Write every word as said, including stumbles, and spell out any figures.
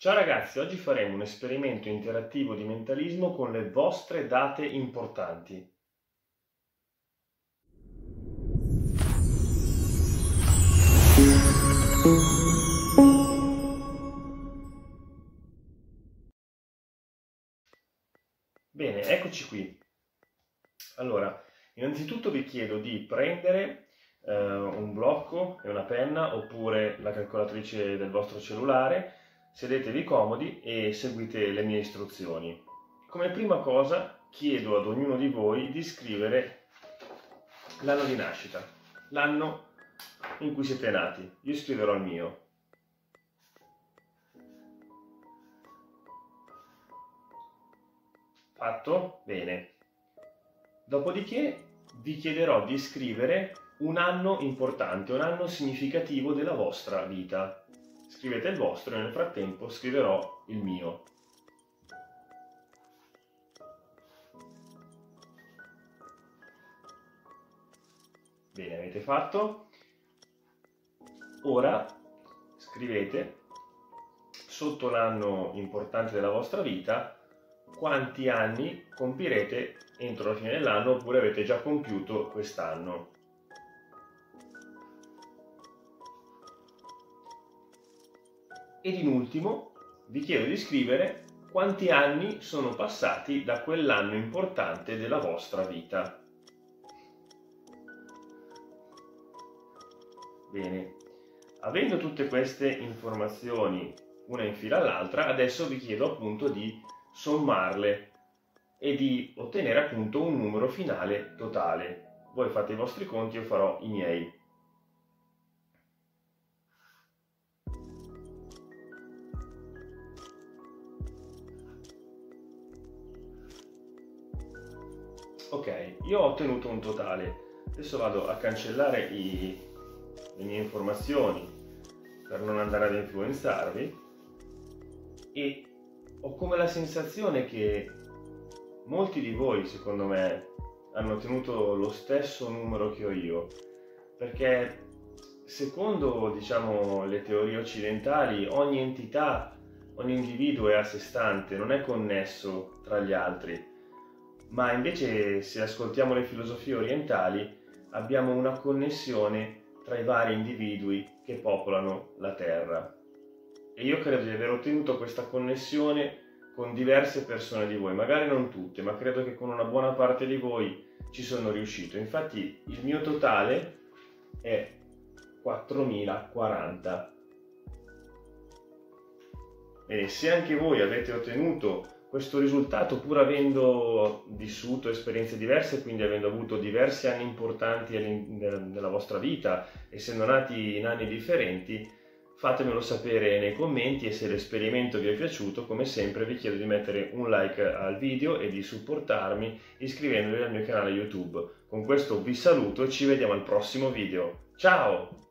Ciao ragazzi, oggi faremo un esperimento interattivo di mentalismo con le vostre date importanti. Bene, eccoci qui. Allora, innanzitutto vi chiedo di prendere eh, un blocco e una penna oppure la calcolatrice del vostro cellulare. Sedetevi comodi e seguite le mie istruzioni. Come prima cosa chiedo ad ognuno di voi di scrivere l'anno di nascita, l'anno in cui siete nati. Io scriverò il mio. Fatto? Bene. Dopodiché vi chiederò di scrivere un anno importante, un anno significativo della vostra vita. Scrivete il vostro e nel frattempo scriverò il mio. Bene, avete fatto? Ora scrivete sotto l'anno importante della vostra vita quanti anni compirete entro la fine dell'anno oppure avete già compiuto quest'anno. Ed in ultimo vi chiedo di scrivere quanti anni sono passati da quell'anno importante della vostra vita. Bene, avendo tutte queste informazioni una in fila all'altra, adesso vi chiedo appunto di sommarle e di ottenere appunto un numero finale totale. Voi fate i vostri conti, io farò i miei. Ok, io ho ottenuto un totale, adesso vado a cancellare i, le mie informazioni per non andare ad influenzarvi e ho come la sensazione che molti di voi, secondo me, hanno ottenuto lo stesso numero che ho io, perché secondo, diciamo, le teorie occidentali ogni entità, ogni individuo è a sé stante, non è connesso tra gli altri. Ma invece, se ascoltiamo le filosofie orientali, abbiamo una connessione tra i vari individui che popolano la Terra. E io credo di aver ottenuto questa connessione con diverse persone di voi, magari non tutte, ma credo che con una buona parte di voi ci sono riuscito. Infatti il mio totale è quattromilaquaranta. E se anche voi avete ottenuto questo risultato, pur avendo vissuto esperienze diverse, quindi avendo avuto diversi anni importanti nella vostra vita, essendo nati in anni differenti, fatemelo sapere nei commenti e se l'esperimento vi è piaciuto, come sempre vi chiedo di mettere un like al video e di supportarmi iscrivendovi al mio canale YouTube. Con questo vi saluto e ci vediamo al prossimo video. Ciao!